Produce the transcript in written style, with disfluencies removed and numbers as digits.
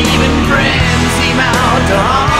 even friends seem out to harm.